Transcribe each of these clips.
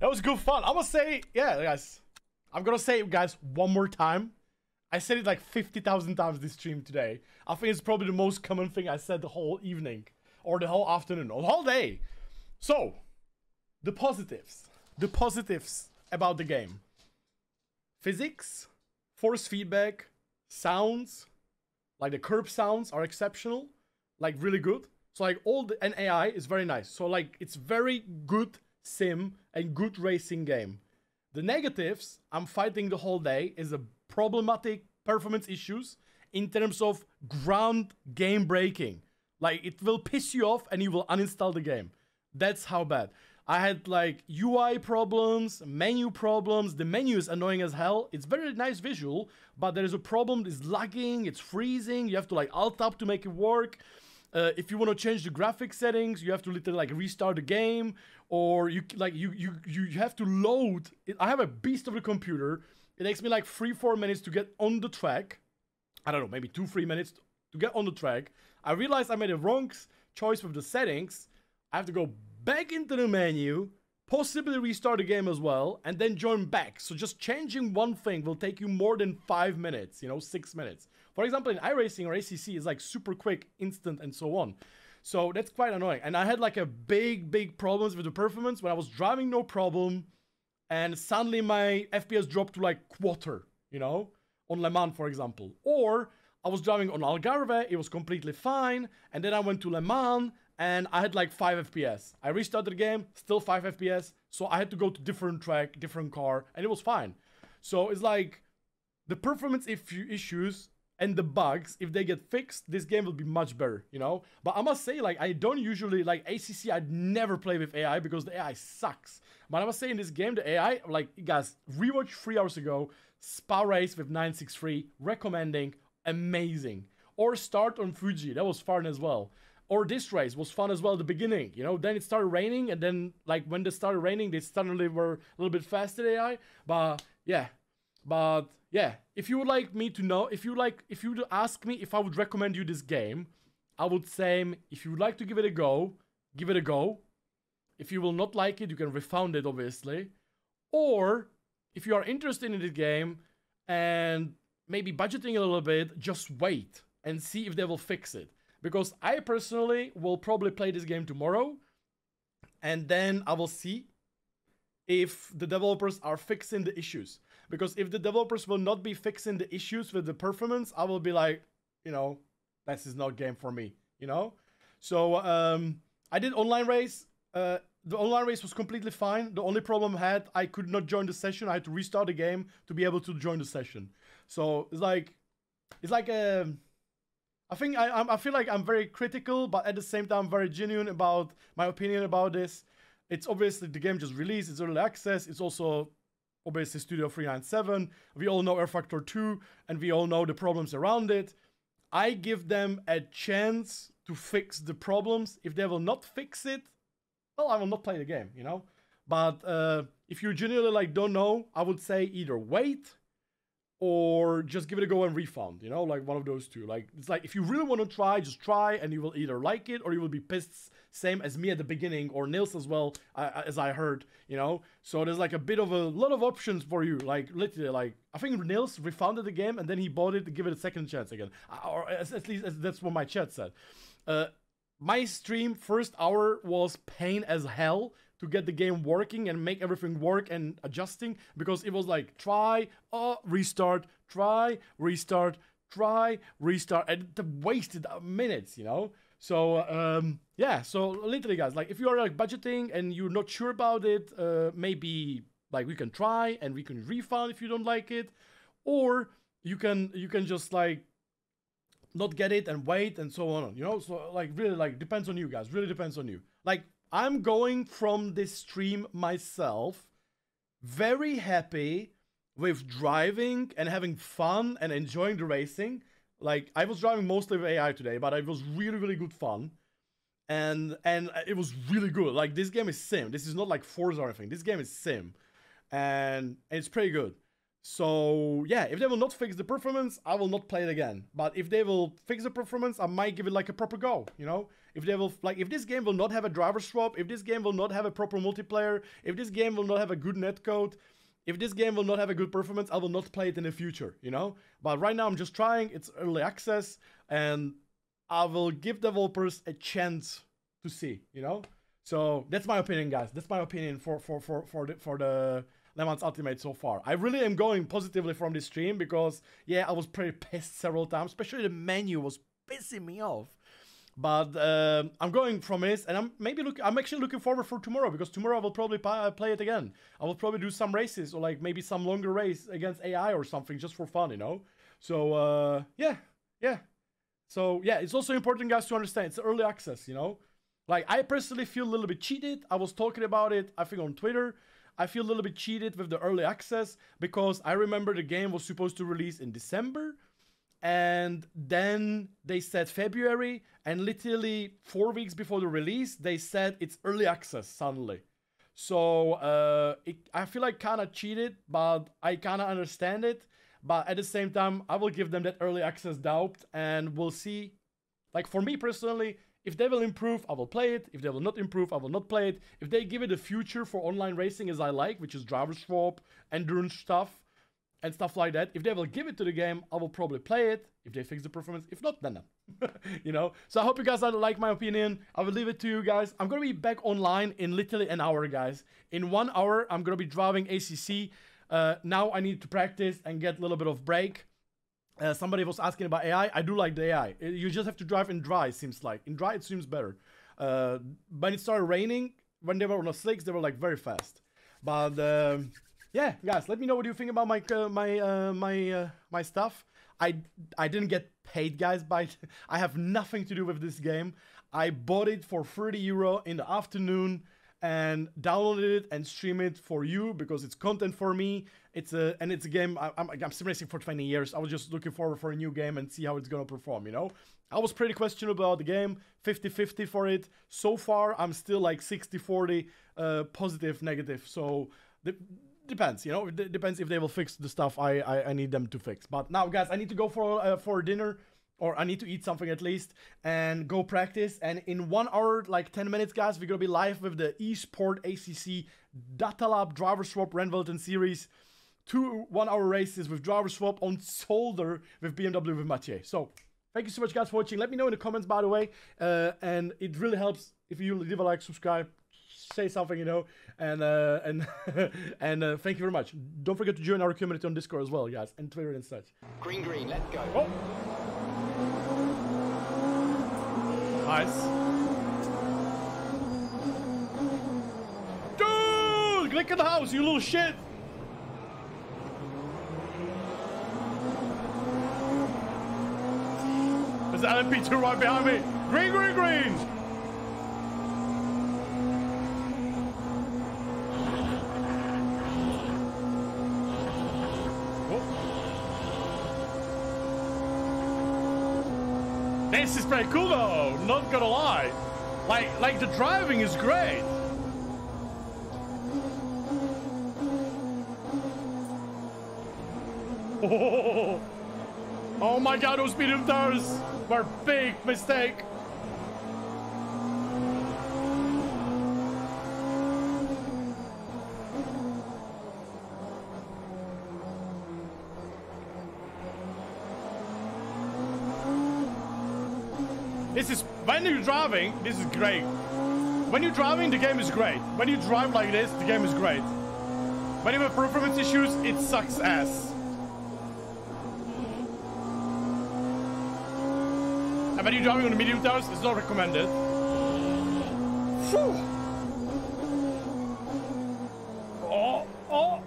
That was good fun. I'm gonna say, yeah, guys. I'm gonna say it, guys, one more time. I said it like 50,000 times this stream today. I think it's probably the most common thing I said the whole evening. Or the whole afternoon. Or the whole day. So, the positives. The positives about the game. Physics, force feedback, sounds. Like the curb sounds are exceptional. Like really good. So like all the, and AI is very nice. So like it's very good sim and good racing game. The negatives, I'm fighting the whole day, is a problematic performance issues in terms of ground game breaking. Like it will piss you off and you will uninstall the game. That's how bad. I had like UI problems, menu problems. The menu is annoying as hell. It's very nice visual, but there is a problem. It's lagging, it's freezing. You have to like alt up to make it work. If you want to change the graphic settings, you have to literally like restart the game, or you have to load it. I have a beast of a computer. It takes me like 3-4 minutes to get on the track. I don't know, maybe 2-3 minutes to get on the track. I realized I made a wrong choice with the settings. I have to go back into the menu, possibly restart the game as well, and then join back. So just changing one thing will take you more than 5 minutes, you know, 6 minutes. For example, in iRacing or ACC, it's like super quick, instant, and so on. So that's quite annoying. And I had like a big problems with the performance when I was driving, no problem. And suddenly my FPS dropped to like quarter, you know, on Le Mans, for example. Or I was driving on Algarve, it was completely fine. And then I went to Le Mans and I had like 5 FPS. I restarted the game, still 5 FPS. So I had to go to different track, different car, and it was fine. So it's like the performance issues and the bugs, if they get fixed, this game will be much better, you know? But I must say, like, I don't usually, like, ACC, I'd never play with AI because the AI sucks. But I must say, in this game, the AI, like, guys, rewatch 3 hours ago, Spa race with 963, recommending, amazing. Or start on Fuji, that was fun as well. Or this race was fun as well at the beginning, you know? Then it started raining, and then, like, when it started raining, they suddenly were a little bit faster AI. But, yeah. But yeah, if you would like me to know, if you would ask me if I would recommend you this game, I would say, if you would like to give it a go, give it a go. If you will not like it, you can refund it, obviously. Or if you are interested in this game and maybe budgeting a little bit, just wait and see if they will fix it. Because I personally will probably play this game tomorrow, and then I will see if the developers are fixing the issues. Because if the developers will not be fixing the issues with the performance, I will be like, you know, this is not game for me, you know? So, I did online race. The online race was completely fine. The only problem I had, I could not join the session. I had to restart the game to be able to join the session. So, I feel like I'm very critical, but at the same time, very genuine about my opinion about this. It's obviously the game just released. It's early access. It's also... obviously, Studio 397, we all know R-Factor 2, and we all know the problems around it. I give them a chance to fix the problems. If they will not fix it, well, I will not play the game, you know? But if you genuinely, like, don't know, I would say either wait or just give it a go and refund, you know? Like, one of those two. Like, it's like, if you really want to try, just try, and you will either like it or you will be pissed, same as me at the beginning, or Nils as well, as I heard, you know? So there's like a lot of options for you, like literally, like, I think Nils refounded the game and then he bought it to give it a second chance again, or at least that's what my chat said. My stream first hour was pain as hell to get the game working and make everything work and adjusting, because it was like try, restart, try, restart, try, restart, and wasted minutes, you know? So, yeah, so literally, guys, like, if you are, like, budgeting and you're not sure about it, maybe, like, we can try and we can refund if you don't like it. Or you can just, like, not get it and wait and so on, you know? So, like, really, like, depends on you, guys. Really depends on you. Like, I'm going from this stream myself very happy with driving and having fun and enjoying the racing. Like, I was driving mostly with AI today, but it was really, really good fun. And it was really good. Like, this game is sim. This is not like Forza or anything. This game is sim. And it's pretty good. So, yeah, if they will not fix the performance, I will not play it again. But if they will fix the performance, I might give it like a proper go, you know? if this game will not have a driver swap, if this game will not have a proper multiplayer, if this game will not have a good netcode, if this game will not have a good performance, I will not play it in the future, you know? But right now I'm just trying, it's early access, and I will give developers a chance to see, you know? So that's my opinion, guys. That's my opinion for the Le Mans Ultimate so far. I really am going positively from this stream because, yeah, I was pretty pissed several times, especially the menu was pissing me off. But I'm going from this, and I'm actually looking forward for tomorrow, because tomorrow I will probably play it again. I will probably do some races, or like maybe some longer race against AI or something, just for fun, you know? So yeah. So yeah, it's also important, guys, to understand it's early access, you know? Like, I personally feel a little bit cheated. I was talking about it, I think, on Twitter. I feel a little bit cheated with the early access, because I remember the game was supposed to release in December. And then they said February, and literally 4 weeks before the release, they said it's early access suddenly. So I feel like kind of cheated, but I kind of understand it. But at the same time, I will give them that early access doubt, and we'll see. Like, for me personally, if they will improve, I will play it. If they will not improve, I will not play it. If they give it a future for online racing as I like, which is driver swap, endurance stuff, and stuff like that, if they will give it to the game, I will probably play it. If they fix the performance, if not, then no. You know? So I hope you guys like my opinion. I will leave it to you guys. I'm gonna be back online in literally an hour, guys. In 1 hour, I'm gonna be driving ACC. Now I need to practice and get a little bit of break. Somebody was asking about AI. I do like the AI. You just have to drive in dry, it seems like. In dry, it seems better. When it started raining, when they were on the slicks, they were like very fast. But... yeah, guys, let me know what you think about my my stuff. I didn't get paid, guys, by I have nothing to do with this game. I bought it for 30 euro in the afternoon and downloaded it and streamed it for you because it's content for me. It's a game I'm sim racing for 20 years. I was just looking forward for a new game and see how it's gonna perform, you know? I was pretty questionable about the game, 50-50 for it. So far, I'm still like 60-40 positive, negative. So depends, you know, it depends if they will fix the stuff I need them to fix. But now, guys, I need to go for dinner, or I need to eat something at least, and go practice. And in 1 hour, like 10 minutes, guys, we're gonna be live with the eSport ACC Data Lab Driver Swap Renvelton Series. 2 1-hour races with Driver Swap on Solder with BMW with Mathieu. So, thank you so much, guys, for watching. Let me know in the comments, by the way, and it really helps if you leave a like, subscribe, say something, you know, and thank you very much. Don't forget to join our community on Discord as well, guys, and Twitter and such. Green, let's go. Oh. Nice. Dude, click in the house, you little shit. There's an LMP2 right behind me. Green. This is pretty cool though, not gonna lie. Like the driving is great. Oh, oh my god, those medium tires were a big mistake. This is, when you're driving, this is great. When you're driving, the game is great. When you drive like this, the game is great. When you have performance issues, it sucks ass. And when you're driving on the medium tires, it's not recommended. Whew. Oh, oh.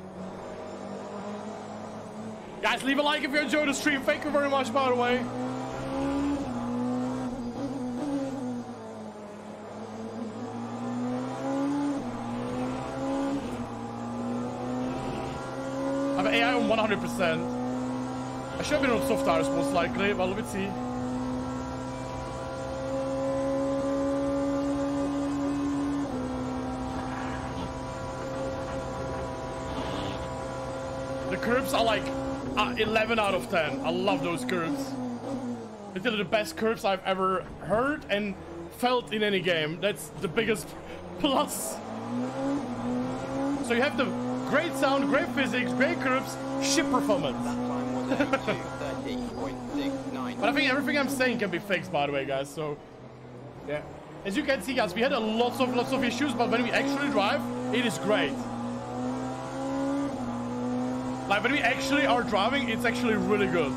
Guys, leave a like if you enjoyed the stream. Thank you very much, by the way. I have AI on 100%. I should have been on soft tires most likely, but let's see. The curbs are like 11 out of 10. I love those curbs. They're the best curbs I've ever heard and felt in any game. That's the biggest plus. So you have the great sound, great physics, great curves, ship performance. But I think everything I'm saying can be fixed, by the way, guys. So yeah, as you can see, guys, we had a lots of issues, but when we actually drive, it is great. Like when we actually are driving, it's actually really good.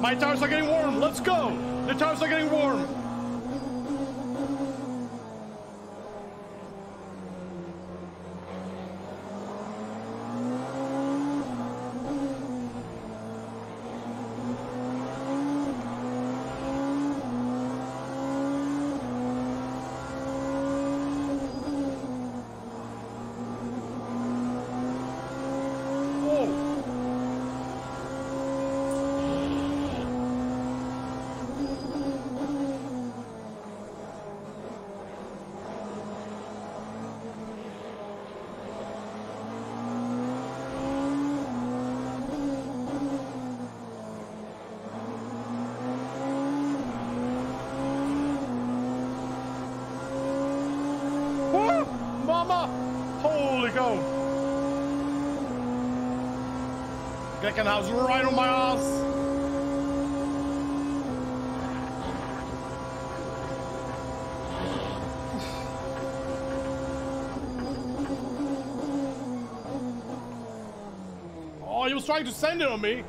My tires are getting warm. Let's go. The tires are getting warm. And I was right on my ass. Oh, he was trying to send it on me.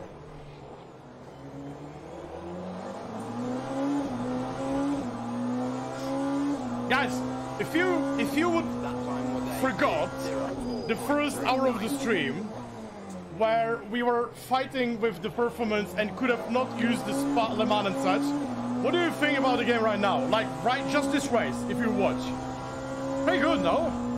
Guys, if you would forgot the first hour of the stream, where we were fighting with the performance and could have not used the Spa, Le Mans and such. What do you think about the game right now? Like, right, just this race, if you watch. Pretty good, no?